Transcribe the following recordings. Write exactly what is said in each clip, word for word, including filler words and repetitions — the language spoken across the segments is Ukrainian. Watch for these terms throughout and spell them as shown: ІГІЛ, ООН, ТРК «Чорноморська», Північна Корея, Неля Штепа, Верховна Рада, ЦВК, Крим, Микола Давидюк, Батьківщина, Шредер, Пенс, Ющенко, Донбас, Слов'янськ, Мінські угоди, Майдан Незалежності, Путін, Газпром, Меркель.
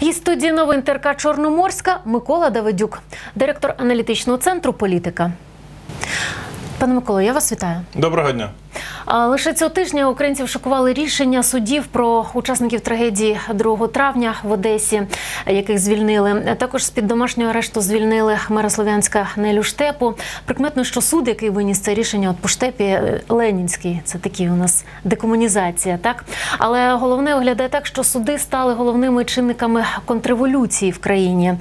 Із студії новин ТРК «Чорноморська» Микола Давидюк, директор аналітичного центру «Політика». Пане Миколо, я вас вітаю. Доброго дня. Лише цього тижня українців шокували рішення судів про учасників трагедії другого травня в Одесі, яких звільнили. Також з-під домашнього арешту звільнили мера Слов'янська Нелю Штепу. Прикметно, що суд, який виніс це рішення, от по Штепі ленінський, це такі у нас декомунізація, так? Але головне виглядає так, що суди стали головними чинниками контрреволюції в країні.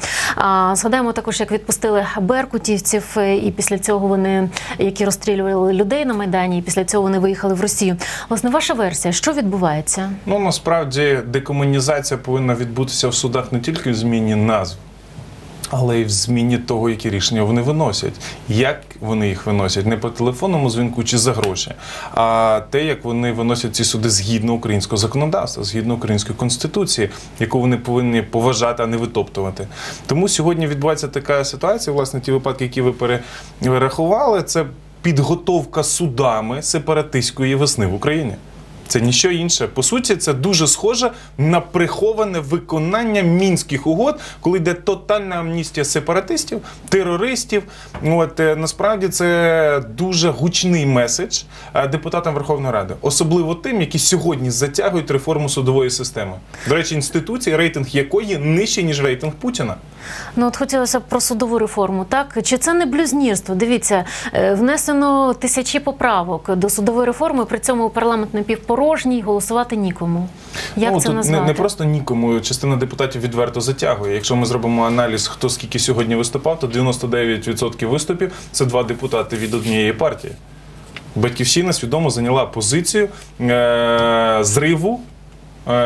Згадаємо також, як відпустили беркутівців, і після цього вони, які розстрілювали людей на Майдані, і після цього вони виїхали в Росію. Власне, ваша версія, що відбувається? Ну, насправді, декомунізація повинна відбутися в судах не тільки в зміні назв, але й в зміні того, які рішення вони виносять. Як вони їх виносять? Не по телефонному дзвінку чи за гроші, а те, як вони виносять ці суди згідно українського законодавства, згідно української конституції, яку вони повинні поважати, а не витоптувати. Тому сьогодні відбувається така ситуація, власне, ті випадки, які ви перерахували, це підготовка судами сепаратистської весни в Україні. Це ніщо інше. По суті, це дуже схоже на приховане виконання Мінських угод, коли йде тотальна амністія сепаратистів, терористів. От, насправді, це дуже гучний меседж депутатам Верховної Ради. Особливо тим, які сьогодні затягують реформу судової системи. До речі, інституції, рейтинг якої нижчий, ніж рейтинг Путіна. Ну от хотілося б про судову реформу, так? Чи це не блюзнірство? Дивіться, внесено тисячі поправок до судової реформи, при цьому парламент напівпорожній. Порожній, голосувати нікому. Як ну, це назвати? Не, не просто нікому. Частина депутатів відверто затягує. Якщо ми зробимо аналіз, хто скільки сьогодні виступав, то дев'яносто дев'ять відсотків виступів – це два депутати від однієї партії. Батьківщина свідомо зайняла позицію е- зриву е-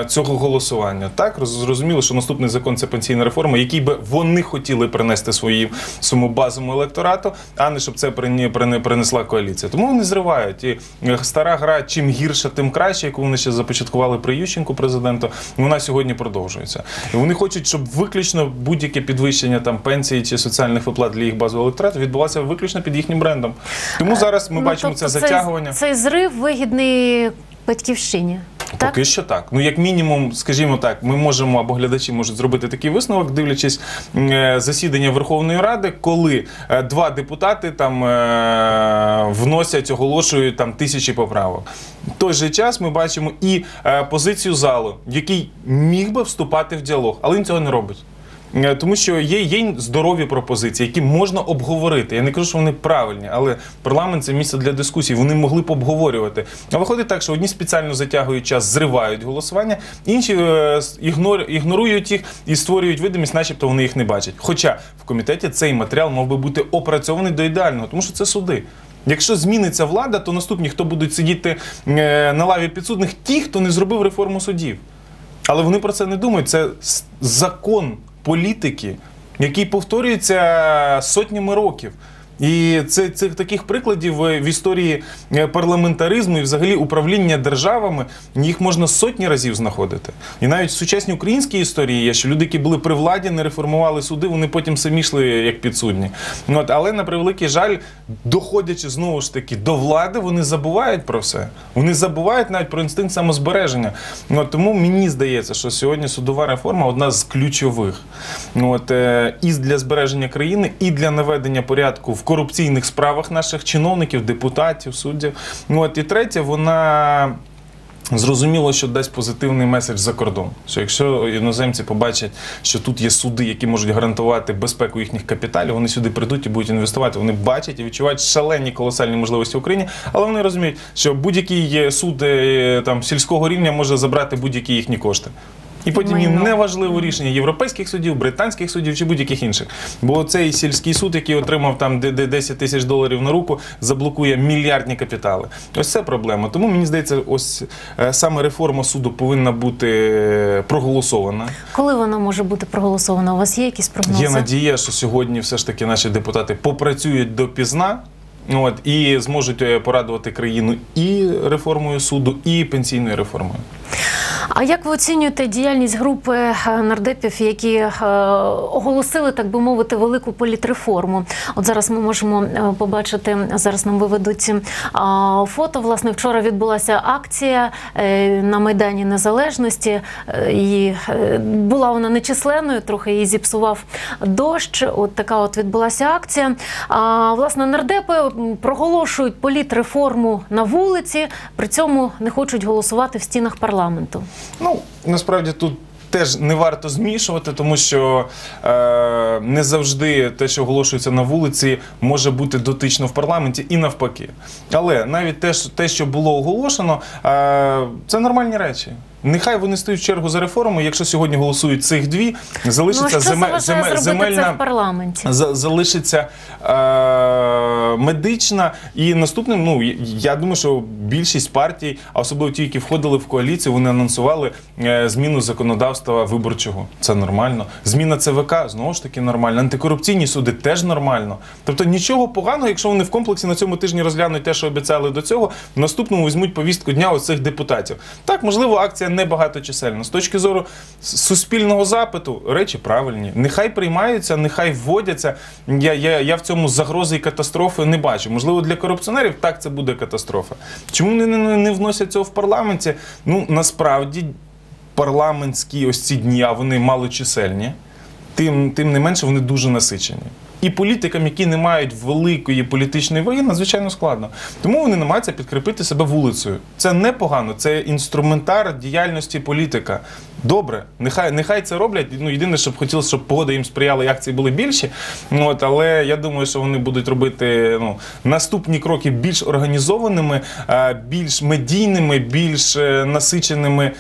цього голосування. Так, зрозуміло, що наступний закон – це пенсійна реформа, який би вони хотіли принести своїм своєму базовому електорату, а не щоб це принесла коаліція. Тому вони зривають. І стара гра «чим гірше, тим краще», яку вони ще започаткували при Ющенку президенту, вона сьогодні продовжується. І вони хочуть, щоб виключно будь-яке підвищення там, пенсії чи соціальних виплат для їх базового електорату відбувалося виключно під їхнім брендом. Тому зараз ми ну, бачимо тобто це затягування. Цей, цей зрив вигідний Батьківщині. Так? Поки що так. Ну, як мінімум, скажімо так, ми можемо, або глядачі можуть зробити такий висновок, дивлячись е, засідання Верховної Ради, коли е, два депутати там е, вносять, оголошують там тисячі поправок. В той же час ми бачимо і е, позицію залу, який міг би вступати в діалог, але він цього не робить. Тому що є, є здорові пропозиції, які можна обговорити. Я не кажу, що вони правильні, але парламент – це місце для дискусій. Вони могли б обговорювати. А виходить так, що одні спеціально затягують час, зривають голосування, інші е, ігнор, ігнорують їх і створюють видимість, начебто вони їх не бачать. Хоча в комітеті цей матеріал мав би бути опрацьований до ідеального, тому що це суди. Якщо зміниться влада, то наступні, хто будуть сидіти е, на лаві підсудних, ті, хто не зробив реформу судів. Але вони про це не думають. Це закон політики, який повторюється сотнями років. І це, це таких прикладів в історії парламентаризму і взагалі управління державами, їх можна сотні разів знаходити. І навіть в сучасній українській історії є, що люди, які були при владі, не реформували суди, вони потім самі йшли як підсудні. От, але, на превеликий жаль, доходячи знову ж таки до влади, вони забувають про все. Вони забувають навіть про інстинкт самозбереження. От, тому мені здається, що сьогодні судова реформа одна з ключових. От, і для збереження країни, і для наведення порядку в корупційних справах наших чиновників, депутатів, суддів. От, і третє, вона зрозуміло, що дасть позитивний меседж за кордон. Що якщо іноземці побачать, що тут є суди, які можуть гарантувати безпеку їхніх капіталів, вони сюди прийдуть і будуть інвестувати. Вони бачать і відчувають шалені, колосальні можливості в Україні, але вони розуміють, що будь-який суд там, сільського рівня може забрати будь-які їхні кошти. І потім їм неважливо рішення європейських судів, британських судів чи будь-яких інших. Бо цей сільський суд, який отримав там десять тисяч доларів на руку, заблокує мільярдні капітали. Ось це проблема. Тому, мені здається, ось саме реформа суду повинна бути проголосована. Коли вона може бути проголосована? У вас є якісь прогнози? Є надія, що сьогодні все ж таки наші депутати попрацюють допізна. От, і зможуть порадувати країну і реформою суду, і пенсійною реформою. А як ви оцінюєте діяльність групи нардепів, які оголосили, так би мовити, велику політреформу? От зараз ми можемо побачити, зараз нам виведуть фото. Власне, вчора відбулася акція на Майдані Незалежності. І була вона нечисленною, трохи її зіпсував дощ. От така от відбулася акція. Власне, нардепи проголошують політреформу на вулиці, при цьому не хочуть голосувати в стінах парламенту. Ну, насправді тут теж не варто змішувати, тому що е, не завжди те, що оголошується на вулиці, може бути дотично в парламенті і навпаки. Але навіть те, те що було оголошено, е, це нормальні речі. Нехай вони стоять в чергу за реформами, якщо сьогодні голосують цих дві, залишиться земельна... Ну, що заважає зробити це в парламенті? Залишиться е медична і наступним, ну, я думаю, що більшість партій, а особливо ті, які входили в коаліцію, вони анонсували е зміну законодавства виборчого. Це нормально. Зміна ЦВК, знову ж таки, нормально. Антикорупційні суди теж нормально. Тобто нічого поганого, якщо вони в комплексі на цьому тижні розглянуть те, що обіцяли до цього, в наступному візьмуть повістку дня оцих депутатів. Так, можливо, акція небагаточисельна. З точки зору суспільного запиту речі правильні. Нехай приймаються, нехай вводяться. Я, я, я в цьому загрози і катастрофи не бачу. Можливо, для корупціонерів так це буде катастрофа. Чому вони не, не, не вносять цього в парламенті? Ну, насправді, парламентські ось ці дні, вони малочисельні. Тим, тим не менше, вони дуже насичені. І політикам, які не мають великої політичної ваги, надзвичайно складно. Тому вони намагаються підкріпити себе вулицею. Це непогано, це інструментар діяльності політика. Добре, нехай, нехай це роблять. Ну, єдине, щоб хотілося, щоб погода їм сприяла, і акції були більші. От, але я думаю, що вони будуть робити ну, наступні кроки більш організованими, більш медійними, більш насиченими.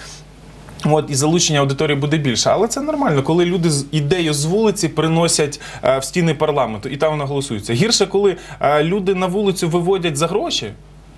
От, і залучення аудиторії буде більше. Але це нормально, коли люди з ідею з вулиці приносять е, в стіни парламенту, і там вона голосується. Гірше, коли е, люди на вулицю виводять за гроші.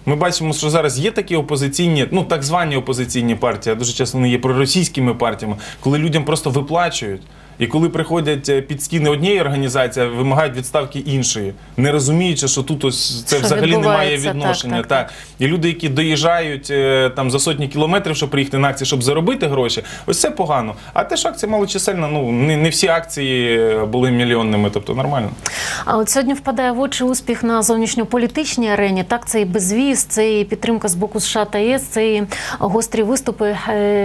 Ми бачимо, що зараз є такі опозиційні, ну так звані опозиційні партії, а дуже часто вони є проросійськими партіями, коли людям просто виплачують. І коли приходять під стіни однієї організації, вимагають відставки іншої, не розуміючи, що тут ось це що взагалі не має відношення. Так, так. Так. І люди, які доїжджають там, за сотні кілометрів, щоб приїхати на акції, щоб заробити гроші, ось це погано. А те, що акція малочисельна, ну, не, не всі акції були мільйонними, тобто нормально. А от сьогодні впадає в очі успіх на зовнішньополітичній арені. Так, це і безвіз, це і підтримка з боку США та ЄС, це і гострі виступи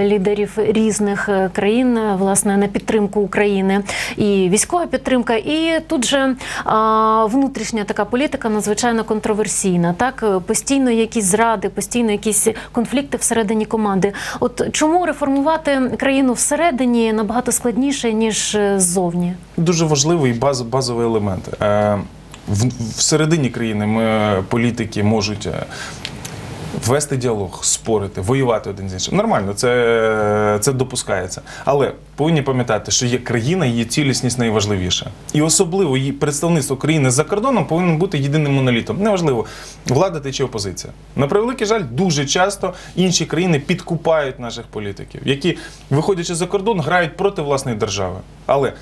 лідерів різних країн, власне, на підтримку України. України і військова підтримка, і тут же а, внутрішня така політика надзвичайно контроверсійна. Так, постійно якісь зради, постійно якісь конфлікти всередині команди. От чому реформувати країну всередині набагато складніше, ніж ззовні? Дуже важливий баз, базовий елемент. Е, в, всередині країни ми, політики можуть вести діалог, спорити, воювати один з іншим. Нормально, це, це допускається. Але повинні пам'ятати, що є країна, її цілісність найважливіша. І особливо її представництво країни за кордоном повинно бути єдиним монолітом. Неважливо, влада ти чи опозиція. На превеликий жаль, дуже часто інші країни підкупають наших політиків, які, виходячи за кордон, грають проти власної держави. Але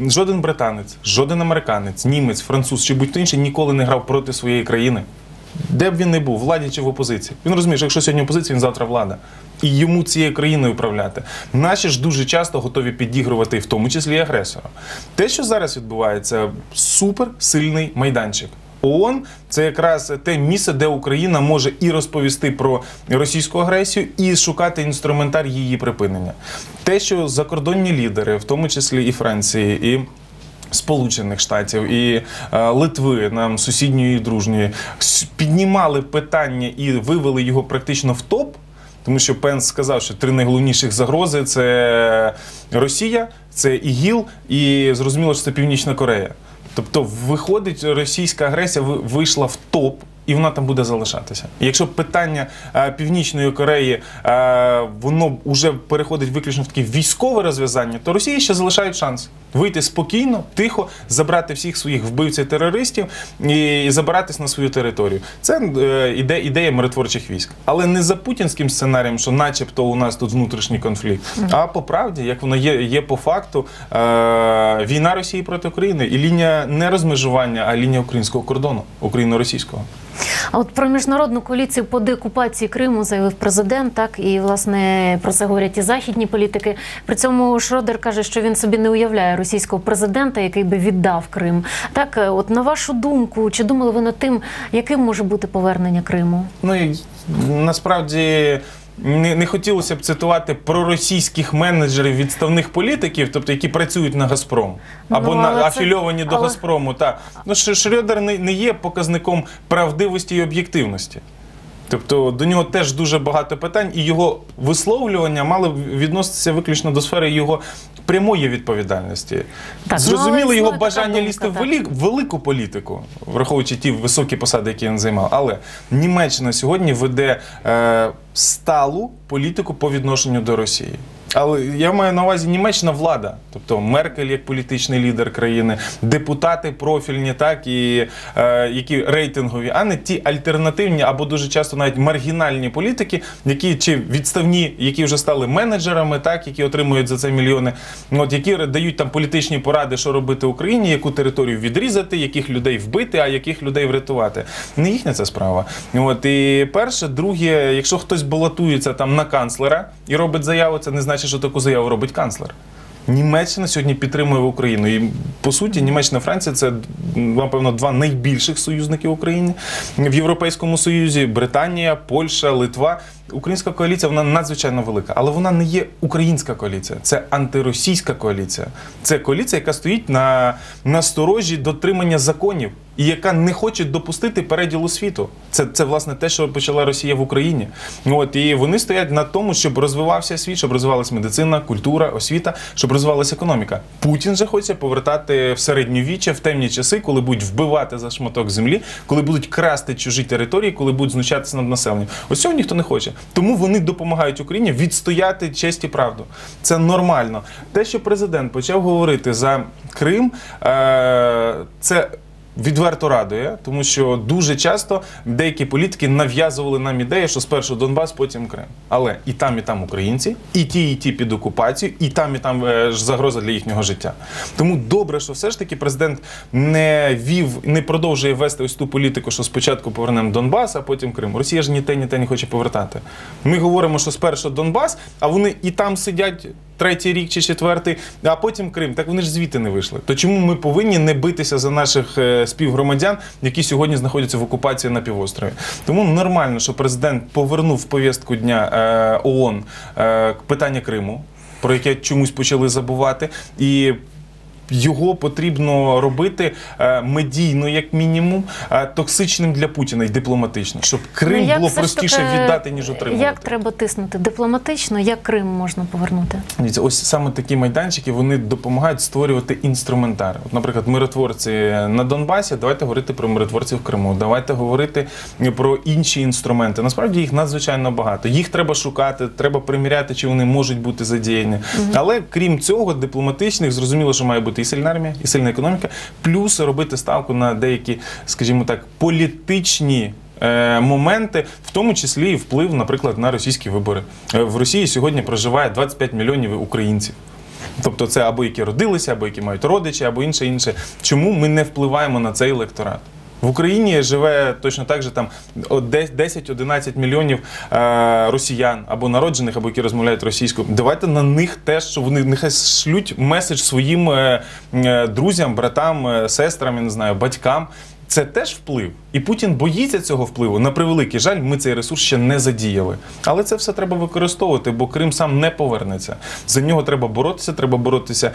жоден британець, жоден американець, німець, француз чи будь-хто інший ніколи не грав проти своєї країни. Де б він не був, владі чи в опозиції. Він розуміє, що якщо сьогодні опозиція, він завтра влада. І йому цією країною управляти. Наші ж дуже часто готові підігрувати, в тому числі і агресора. Те, що зараз відбувається, суперсильний майданчик. ООН – це якраз те місце, де Україна може і розповісти про російську агресію, і шукати інструментар її припинення. Те, що закордонні лідери, в тому числі і Франції, і Сполучених Штатів і е, Литви, нам сусідньої і дружньої, піднімали питання і вивели його практично в топ, тому що Пенс сказав, що три найголовніших загрози – це Росія, це ІГІЛ і, зрозуміло, що це Північна Корея. Тобто, виходить, російська агресія вийшла в топ, і вона там буде залишатися. І якщо питання е, Північної Кореї, е, воно вже переходить виключно в таке військове розв'язання, то Росії ще залишають шанс вийти спокійно, тихо, забрати всіх своїх вбивців-терористів і забиратись на свою територію. Це е, іде, ідея миротворчих військ. Але не за путінським сценарієм, що начебто у нас тут внутрішній конфлікт, mm. а по правді, як воно є, є по факту, е, війна Росії проти України і лінія не розмежування, а лінія українського кордону, україно-російського. А от про міжнародну коаліцію по деокупації Криму заявив президент, так, і, власне, про це говорять і західні політики. При цьому Шредер каже, що він собі не уявляє російського президента, який би віддав Крим. Так, от на вашу думку, чи думали ви над тим, яким може бути повернення Криму? Ну, і насправді... Не, не хотілося б цитувати проросійських менеджерів, відставних політиків, тобто які працюють на «Газпром» або ну, на, афільовані це... до але... «Газпрому». Та. Ну, Шредер не, не є показником правдивості і об'єктивності. Тобто до нього теж дуже багато питань, і його висловлювання мали відноситися виключно до сфери його прямої відповідальності. Так, зрозуміло, його бажання думка, лізти в велику політику, враховуючи ті високі посади, які він займав. Але Німеччина сьогодні веде е, сталу політику по відношенню до Росії. Але я маю на увазі Німеччина влада, тобто Меркель як політичний лідер країни, депутати профільні, так, і е, які рейтингові, а не ті альтернативні або дуже часто навіть маргінальні політики, які чи відставні, які вже стали менеджерами, так, які отримують за це мільйони, от, які дають там політичні поради, що робити Україні, яку територію відрізати, яких людей вбити, а яких людей врятувати. Не їхня це справа. От, і перше, друге, якщо хтось балотується там на канцлера і робить заяву, це не значить, що таку заяву робить канцлер. Німеччина сьогодні підтримує Україну. І, по суті, Німеччина і Франція – це, напевно, два найбільших союзники України. В Європейському Союзі – Британія, Польща, Литва. Українська коаліція, вона надзвичайно велика. Але вона не є українська коаліція. Це антиросійська коаліція. Це коаліція, яка стоїть на, на сторожі дотримання законів і яка не хоче допустити переділу світу. Це, це, власне, те, що почала Росія в Україні. От, і вони стоять на тому, щоб розвивався світ, щоб розвивалася медицина, культура, освіта, щоб розвивалася економіка. Путін же хоче повертати в середньовіччя, в темні часи, коли будуть вбивати за шматок землі, коли будуть красти чужі території, коли будуть знущатися над населенням. Ось цього ніхто не хоче. Тому вони допомагають Україні відстояти честь і правду. Це нормально. Те, що президент почав говорити за Крим, це відверто радує, тому що дуже часто деякі політики нав'язували нам ідею, що спершу Донбас, потім Крим. Але і там, і там українці, і ті, і ті під окупацією, і там, і там загроза для їхнього життя. Тому добре, що все ж таки президент не вів, не продовжує вести ось ту політику, що спочатку повернемо Донбас, а потім Крим. Росія ж ні те, ні те не хоче повертати. Ми говоримо, що спершу Донбас, а вони і там сидять третій рік чи четвертий, а потім Крим. Так вони ж звідти не вийшли. То чому ми повинні не битися за наших співгромадян, які сьогодні знаходяться в окупації на півострові? Тому нормально, що президент повернув в повістку дня ООН питання Криму, про яке чомусь почали забувати, і його потрібно робити медійно, як мінімум, токсичним для Путіна і дипломатично, щоб Крим було простіше віддати, ніж отримувати. Як треба тиснути дипломатично, як Крим можна повернути? Дивіться, ось саме такі майданчики, вони допомагають створювати інструментар. От, наприклад, миротворці на Донбасі, давайте говорити про миротворців в Криму, давайте говорити про інші інструменти. Насправді їх надзвичайно багато. Їх треба шукати, треба приміряти, чи вони можуть бути задіяні. Угу. Але, крім цього, дипломатичних, зрозуміло, що має бути і сильна армія, і сильна економіка, плюс робити ставку на деякі, скажімо так, політичні е, моменти, в тому числі і вплив, наприклад, на російські вибори. В Росії сьогодні проживає двадцять п'ять мільйонів українців. Тобто це або які родилися, або які мають родичі, або інше, інше. Чому ми не впливаємо на цей електорат? В Україні живе точно так же там десять-одинадцять мільйонів е, росіян, або народжених, або які розмовляють російською. Давайте на них теж, що вони нехай шлють меседж своїм е, е, друзям, братам, е, сестрам, я не знаю, батькам. Це теж вплив. І Путін боїться цього впливу. На превеликий жаль, ми цей ресурс ще не задіяли. Але це все треба використовувати, бо Крим сам не повернеться. За нього треба боротися, треба боротися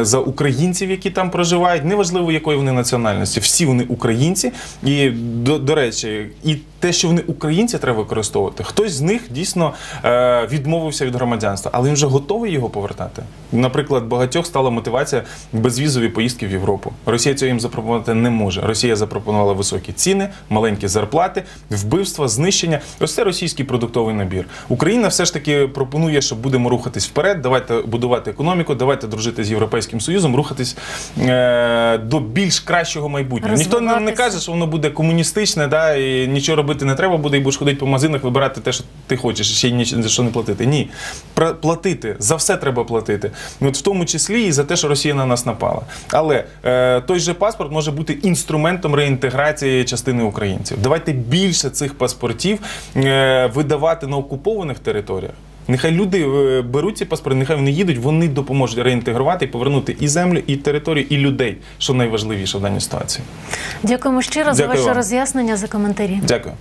за українців, які там проживають. Неважливо, якої вони національності. Всі вони українці. І, до, до речі, і те, що вони українці, треба використовувати. Хтось з них дійсно е, відмовився від громадянства, але він вже готовий його повертати. Наприклад, багатьох стала мотивація безвізові поїздки в Європу. Росія цього їм запропонувати не може. Росія запропонувала високі ціни, маленькі зарплати, вбивства, знищення. Ось це російський продуктовий набір. Україна все ж таки пропонує, що будемо рухатись вперед, давайте будувати економіку, давайте дружити з Європейським Союзом, рухатись е, до більш кращого майбутнього. Ніхто нам не каже, що воно буде комуністичне, да, і нічого робити не треба буде, і будеш ходити по магазинах, вибирати те, що ти хочеш, ще й за що не платити. Ні. Платити. За все треба платити. От в тому числі і за те, що Росія на нас напала. Але е, той же паспорт може бути інструментом реінтеграції частини українців. Давайте більше цих паспортів видавати на окупованих територіях. Нехай люди беруть ці паспорти, нехай вони їдуть, вони допоможуть реінтегрувати і повернути і землю, і територію, і людей, що найважливіше в даній ситуації. Дякуємо щиро за ваше роз'яснення, за коментарі. Дякую.